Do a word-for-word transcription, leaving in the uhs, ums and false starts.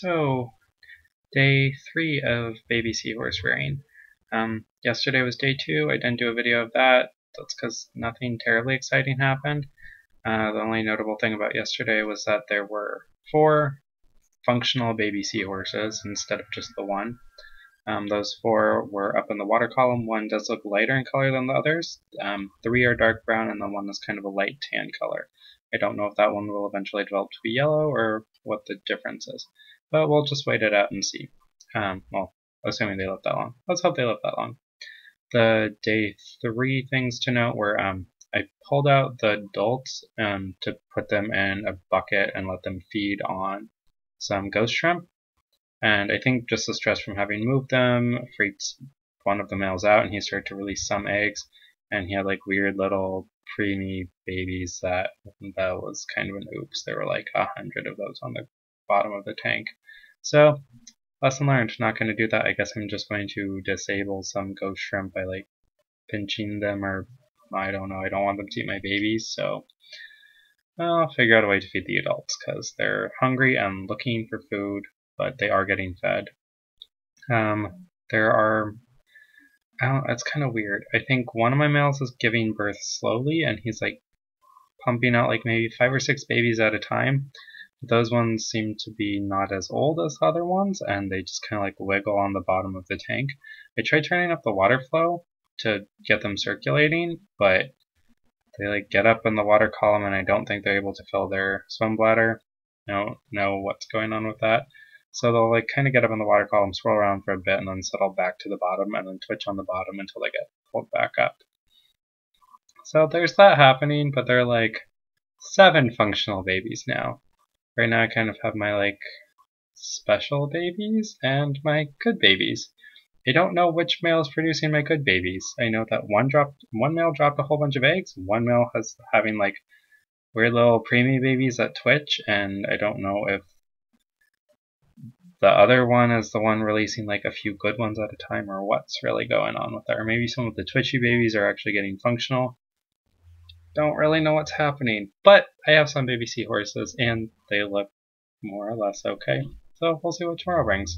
So, day three of baby seahorse rearing. Um, yesterday was day two. I didn't do a video of that. That's because nothing terribly exciting happened. Uh, the only notable thing about yesterday was that there were four functional baby seahorses instead of just the one. Um, those four were up in the water column. One does look lighter in color than the others. Um, three are dark brown and the one is kind of a light tan color. I don't know if that one will eventually develop to be yellow or what the difference is, but we'll just wait it out and see. Um, well, assuming they live that long. Let's hope they live that long. The day three things to note were um, I pulled out the adults um, to put them in a bucket and let them feed on some ghost shrimp. And I think just the stress from having moved them freaked one of the males out, and he started to release some eggs. And he had like weird little preemie babies that, that was kind of an oops. There were like a hundred of those on the bottom of the tank. So lesson learned, not going to do that. I guess I'm just going to disable some ghost shrimp by like pinching them, or I don't know. I don't want them to eat my babies, so I'll figure out a way to feed the adults because they're hungry and looking for food, but they are getting fed. Um, there are I don't, it's kind of weird. I think one of my males is giving birth slowly, and he's like pumping out like maybe five or six babies at a time. Those ones seem to be not as old as the other ones, and they just kind of like wiggle on the bottom of the tank. I tried turning up the water flow to get them circulating, but they like get up in the water column, and I don't think they're able to fill their swim bladder. I don't know what's going on with that. So they'll like kind of get up in the water column, swirl around for a bit, and then settle back to the bottom, and then twitch on the bottom until they get pulled back up. So there's that happening, but there are like seven functional babies now. Right now I kind of have my like special babies and my good babies. I don't know which male is producing my good babies. I know that one dropped, one male dropped a whole bunch of eggs. One male has having like weird little preemie babies that twitch, and I don't know if the other one is the one releasing like a few good ones at a time, or what's really going on with that. Or maybe some of the twitchy babies are actually getting functional. Don't really know what's happening, but I have some baby seahorses and they look more or less okay. So we'll see what tomorrow brings.